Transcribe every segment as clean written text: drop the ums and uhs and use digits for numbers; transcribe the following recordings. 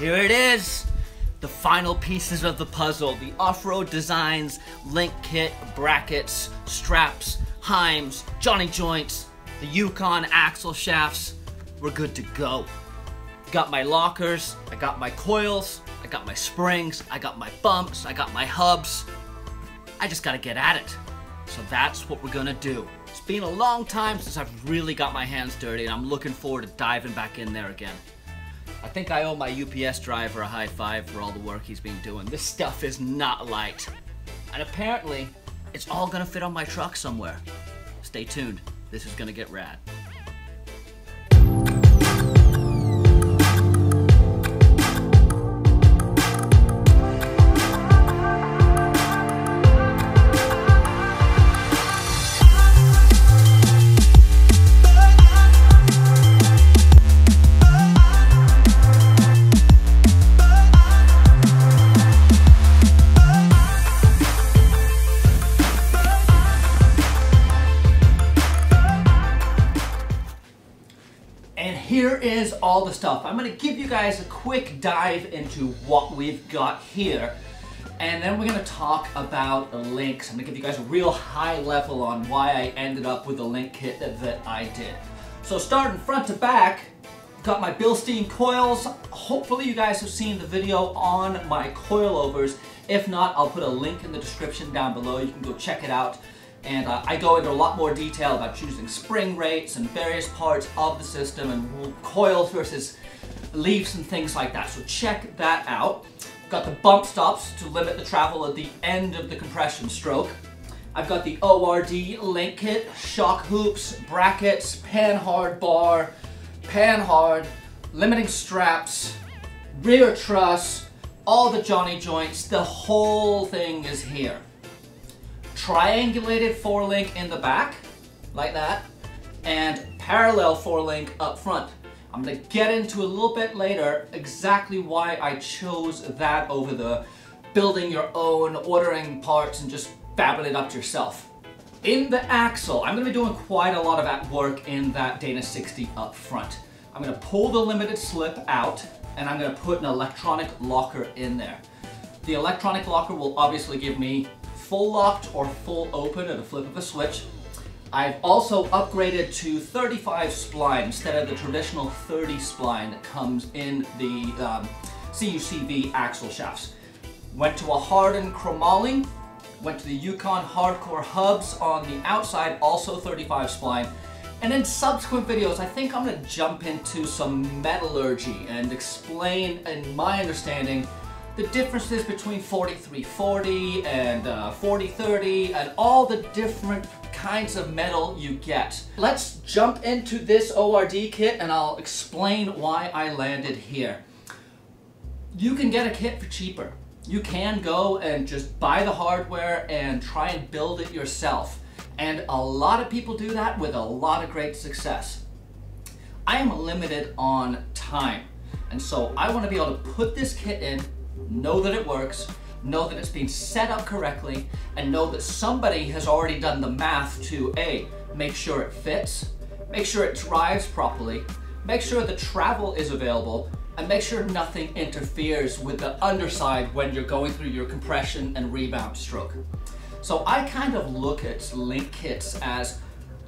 Here it is, the final pieces of the puzzle, the Off-Road Designs, link kit, brackets, straps, heims, Johnny joints, the Yukon axle shafts. We're good to go. Got my lockers, I got my coils, I got my springs, I got my bumps, I got my hubs. I just gotta get at it. So that's what we're gonna do. It's been a long time since I've really got my hands dirty, and I'm looking forward to diving back in there again. I think I owe my UPS driver a high five for all the work he's been doing. This stuff is not light. And apparently, it's all gonna fit on my truck somewhere. Stay tuned, this is gonna get rad. Here is all the stuff. I'm gonna give you guys a quick dive into what we've got here, and then we're gonna talk about the links. I'm gonna give you guys a real high level on why I ended up with the link kit that I did. So starting front to back, got my Bilstein coils. Hopefully you guys have seen the video on my coilovers. If not, I'll put a link in the description down below. You can go check it out. And I go into a lot more detail about choosing spring rates and various parts of the system and coils versus leaves and things like that. So check that out. Got the bump stops to limit the travel at the end of the compression stroke. I've got the ORD link kit, shock hoops, brackets, panhard bar, panhard, limiting straps, rear truss, all the Johnny joints, the whole thing is here. Triangulated 4-link in the back, like that, and parallel 4-link up front. I'm gonna get into a little bit later exactly why I chose that over the building your own, ordering parts, and just babbling it up yourself. In the axle, I'm gonna be doing quite a lot of work in that Dana 60 up front. I'm gonna pull the limited slip out, and I'm gonna put an electronic locker in there. The electronic locker will obviously give me full locked or full open at a flip of a switch. I've also upgraded to 35 spline instead of the traditional 30 spline that comes in the CUCV axle shafts. Went to a hardened chromoly, went to the Yukon Hardcore hubs on the outside, also 35 spline. And in subsequent videos, I think I'm gonna jump into some metallurgy and explain, in my understanding, the differences between 4340 and 4030 and all the different kinds of metal you get. Let's jump into this ORD kit and I'll explain why I landed here. You can get a kit for cheaper. You can go and just buy the hardware and try and build it yourself. And a lot of people do that with a lot of great success. I am limited on time. And so I want to be able to put this kit in, know that it works, know that it's been set up correctly, and know that somebody has already done the math to A, make sure it fits, make sure it drives properly, make sure the travel is available, and make sure nothing interferes with the underside when you're going through your compression and rebound stroke. So I kind of look at link kits as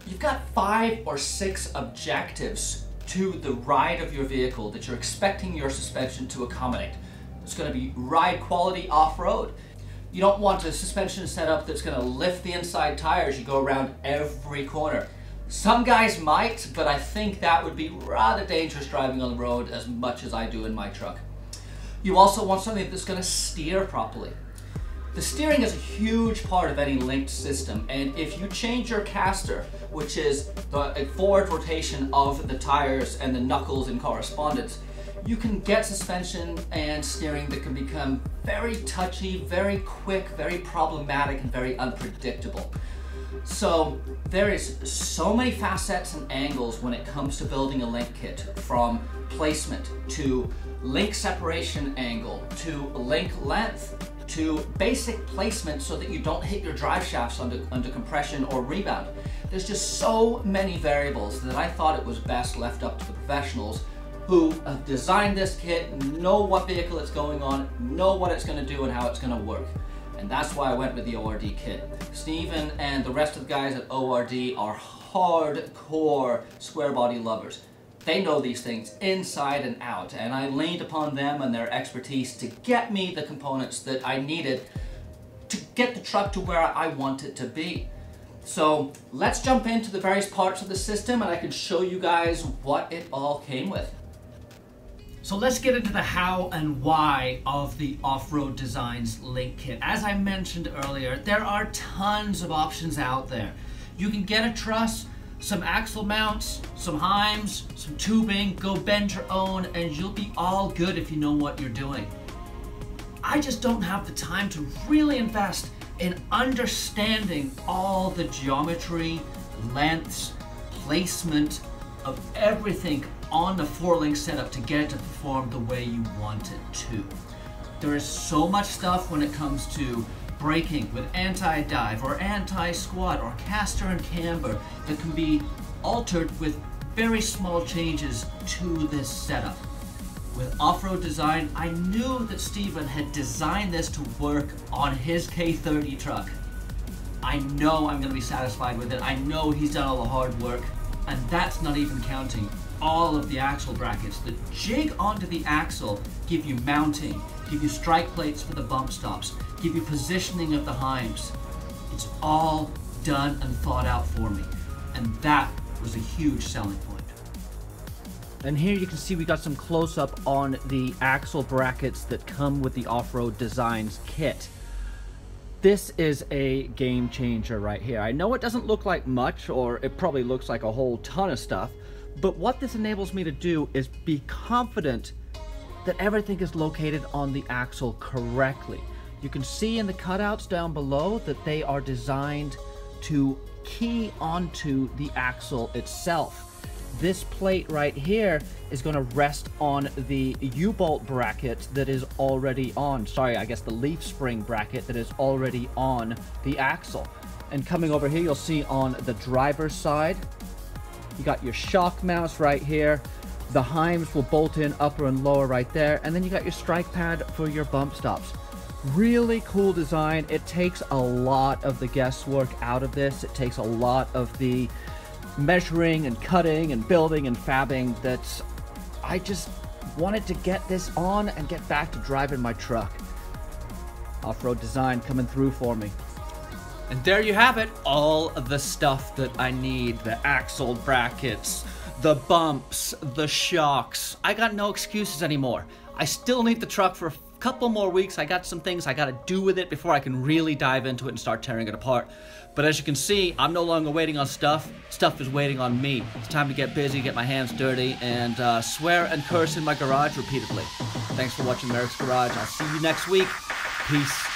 you've got 5 or 6 objectives to the ride of your vehicle that you're expecting your suspension to accommodate. It's going to be ride quality off-road. You don't want a suspension setup that's going to lift the inside tires. You go around every corner. Some guys might, but I think that would be rather dangerous driving on the road as much as I do in my truck. You also want something that's going to steer properly. The steering is a huge part of any linked system, and if you change your caster, which is the forward rotation of the tires and the knuckles in correspondence, you can get suspension and steering that can become very touchy, very quick, very problematic, and very unpredictable. So there is so many facets and angles when it comes to building a link kit, from placement to link separation angle to link length to basic placement so that you don't hit your drive shafts under compression or rebound. There's just so many variables that I thought it was best left up to the professionals who have designed this kit, know what vehicle it's going on, know what it's going to do and how it's going to work. And that's why I went with the ORD kit. Steven and the rest of the guys at ORD are hardcore square body lovers. They know these things inside and out, and I leaned upon them and their expertise to get me the components that I needed to get the truck to where I want it to be. So let's jump into the various parts of the system and I can show you guys what it all came with. So let's get into the how and why of the Off-Road Designs link kit. As I mentioned earlier, there are tons of options out there. You can get a truss, some axle mounts, some heims, some tubing, go bend your own, and you'll be all good if you know what you're doing. I just don't have the time to really invest in understanding all the geometry, lengths, placement of everything on the four-link setup to get it to perform the way you want it to. There is so much stuff when it comes to braking with anti-dive or anti-squat or caster and camber that can be altered with very small changes to this setup. With Off-Road Design, I knew that Steven had designed this to work on his K30 truck. I know I'm going to be satisfied with it. I know he's done all the hard work, and that's not even counting all of the axle brackets. The jig onto the axle give you mounting, give you strike plates for the bump stops, give you positioning of the heims. It's all done and thought out for me, and that was a huge selling point. And here you can see we got some close-up on the axle brackets that come with the Off-Road Designs kit. This is a game changer right here. I know it doesn't look like much, or it probably looks like a whole ton of stuff, but what this enables me to do is be confident that everything is located on the axle correctly. You can see in the cutouts down below that they are designed to key onto the axle itself. This plate right here is going to rest on the U-bolt bracket that is already on, sorry, I guess the leaf spring bracket that is already on the axle. And coming over here, you'll see on the driver's side, you got your shock mounts right here. The heims will bolt in upper and lower right there. And then you got your strike pad for your bump stops. Really cool design. It takes a lot of the guesswork out of this. It takes a lot of the measuring and cutting and building and fabbing that I just wanted to get this on and get back to driving my truck. Off-Road Design coming through for me. And there you have it, all of the stuff that I need, the axle brackets, the bumps, the shocks. I got no excuses anymore. I still need the truck for a couple more weeks. I got some things I gotta do with it before I can really dive into it and start tearing it apart. But as you can see, I'm no longer waiting on stuff. Stuff is waiting on me. It's time to get busy, get my hands dirty, and swear and curse in my garage repeatedly. Thanks for watching Merrick's Garage. I'll see you next week. Peace.